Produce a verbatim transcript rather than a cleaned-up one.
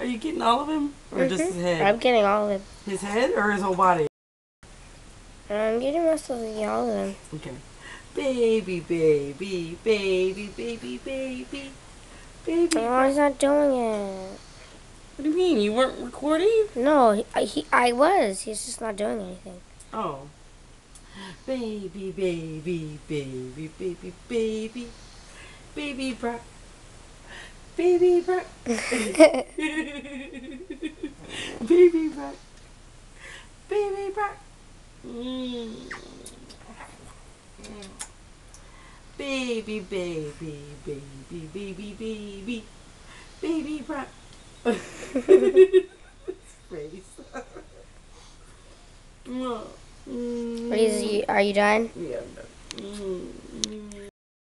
Are you getting all of him? Or mm-hmm. just his head? I'm getting all of him. His head or his whole body? I'm getting most of the all of them. Okay. Baby, baby, baby, baby, baby. Baby. Oh, he's not doing it. What do you mean? You weren't recording? No, he, I, he, I was. He's just not doing anything. Oh. Baby, baby, baby, baby, baby. Baby Brock. Baby Brock. Baby Brock. Baby Brock. Mm. Mm. Baby, baby, baby, baby, baby. Baby Brock. Are you, are you done? Yeah.